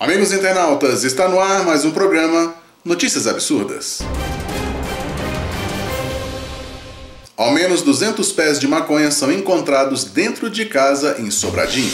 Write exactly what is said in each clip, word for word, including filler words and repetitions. Amigos internautas, está no ar mais um programa Notícias Absurdas. Ao menos duzentos pés de maconha são encontrados dentro de casa em Sobradinho.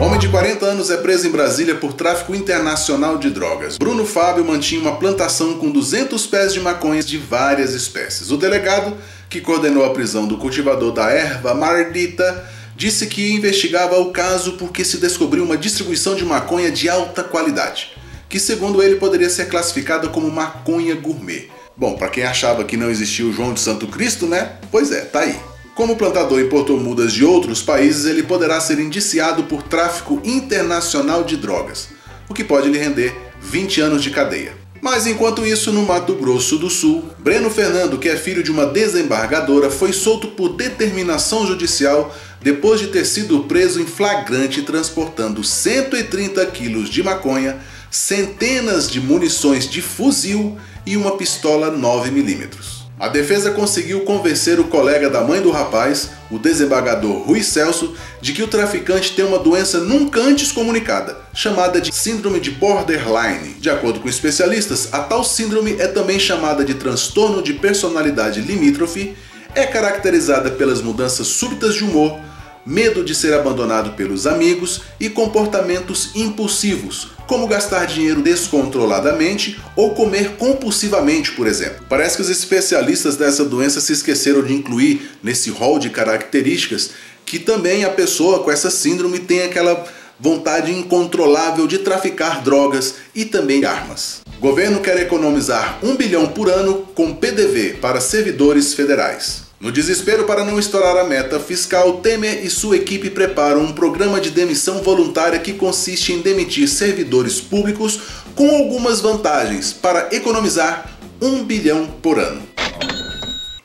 Homem de quarenta anos é preso em Brasília por tráfico internacional de drogas. Bruno Fábio mantinha uma plantação com duzentos pés de maconhas de várias espécies. O delegado, que coordenou a prisão do cultivador da erva maldita, disse que investigava o caso porque se descobriu uma distribuição de maconha de alta qualidade, que segundo ele poderia ser classificada como maconha gourmet. Bom, para quem achava que não existia o João de Santo Cristo, né? Pois é, tá aí. Como o plantador importou mudas de outros países, ele poderá ser indiciado por tráfico internacional de drogas, o que pode lhe render vinte anos de cadeia. Mas enquanto isso, no Mato Grosso do Sul, Breno Fernando, que é filho de uma desembargadora, foi solto por determinação judicial depois de ter sido preso em flagrante transportando cento e trinta quilos de maconha, centenas de munições de fuzil e uma pistola nove milímetros. A defesa conseguiu convencer o colega da mãe do rapaz, o desembargador Rui Celso, de que o traficante tem uma doença nunca antes comunicada, chamada de síndrome de borderline. De acordo com especialistas, a tal síndrome é também chamada de transtorno de personalidade limítrofe, é caracterizada pelas mudanças súbitas de humor, medo de ser abandonado pelos amigos e comportamentos impulsivos, como gastar dinheiro descontroladamente ou comer compulsivamente, por exemplo. Parece que os especialistas dessa doença se esqueceram de incluir nesse rol de características que também a pessoa com essa síndrome tem aquela vontade incontrolável de traficar drogas e também armas. O governo quer economizar um bilhão por ano com P D V para servidores federais. No desespero para não estourar a meta fiscal, Temer e sua equipe preparam um programa de demissão voluntária que consiste em demitir servidores públicos com algumas vantagens para economizar um bilhão por ano.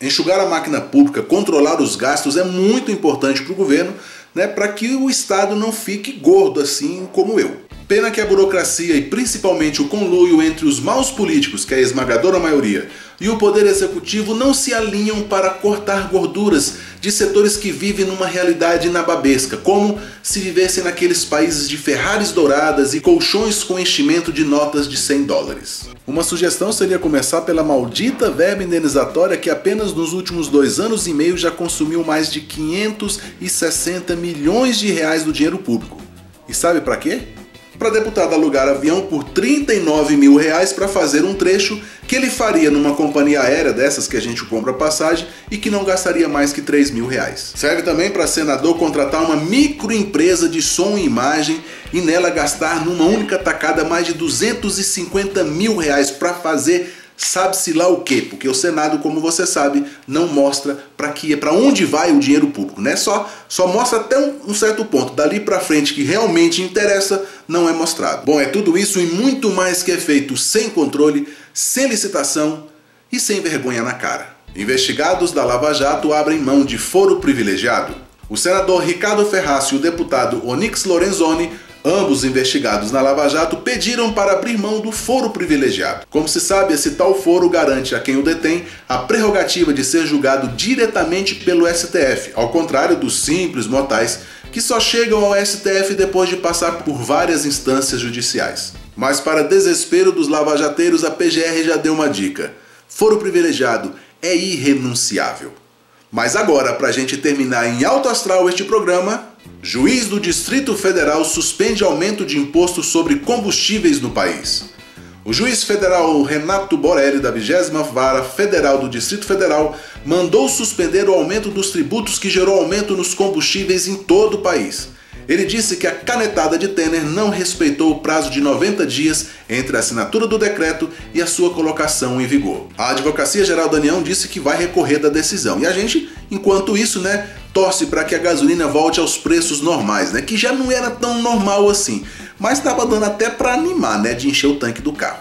Enxugar a máquina pública, controlar os gastos é muito importante para o governo, né, para que o Estado não fique gordo assim como eu. Pena que a burocracia e principalmente o conluio entre os maus políticos, que é a esmagadora maioria, e o poder executivo não se alinham para cortar gorduras de setores que vivem numa realidade nababesca, como se vivessem naqueles países de Ferraris douradas e colchões com enchimento de notas de cem dólares. Uma sugestão seria começar pela maldita verba indenizatória que apenas nos últimos dois anos e meio já consumiu mais de quinhentos e sessenta milhões de reais do dinheiro público. E sabe para quê? Para deputado alugar avião por trinta e nove mil reais para fazer um trecho que ele faria numa companhia aérea dessas que a gente compra passagem e que não gastaria mais que três mil reais. Serve também para senador contratar uma microempresa de som e imagem e nela gastar numa única tacada mais de duzentos e cinquenta mil reais para fazer sabe-se lá o quê, porque o Senado, como você sabe, não mostra para que, para onde vai o dinheiro público, né? Só, só mostra até um, um certo ponto, dali para frente que realmente interessa não é mostrado. Bom, é tudo isso e muito mais que é feito sem controle, sem licitação e sem vergonha na cara. Investigados da Lava Jato abrem mão de foro privilegiado. O senador Ricardo Ferraz e o deputado Onix Lorenzoni, ambos investigados na Lava Jato, pediram para abrir mão do foro privilegiado. Como se sabe, esse tal foro garante a quem o detém a prerrogativa de ser julgado diretamente pelo S T F, ao contrário dos simples mortais que só chegam ao S T F depois de passar por várias instâncias judiciais. Mas para desespero dos lavajateiros, a P G R já deu uma dica: foro privilegiado é irrenunciável. Mas agora, para a gente terminar em alto astral este programa, juiz do Distrito Federal suspende aumento de imposto sobre combustíveis no país. O juiz federal Renato Borrelli, da vigésima Vara Federal do Distrito Federal, mandou suspender o aumento dos tributos que gerou aumento nos combustíveis em todo o país. Ele disse que a canetada de Temer não respeitou o prazo de noventa dias entre a assinatura do decreto e a sua colocação em vigor. A Advocacia Geral da União disse que vai recorrer da decisão. E a gente, enquanto isso, né, torce para que a gasolina volte aos preços normais, né, que já não era tão normal assim, mas estava dando até para animar, né, de encher o tanque do carro.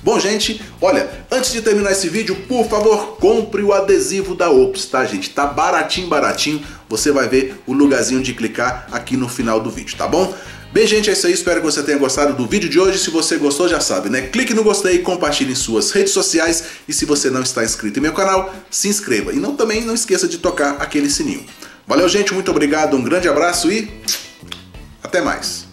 Bom, gente, olha, antes de terminar esse vídeo, por favor, compre o adesivo da Ops, tá, gente? Tá baratinho, baratinho. Você vai ver o lugarzinho de clicar aqui no final do vídeo, tá bom? Bem, gente, é isso aí. Espero que você tenha gostado do vídeo de hoje. Se você gostou, já sabe, né? Clique no gostei, compartilhe em suas redes sociais. E se você não está inscrito em meu canal, se inscreva. E não, também não esqueça de tocar aquele sininho. Valeu, gente. Muito obrigado. Um grande abraço e até mais.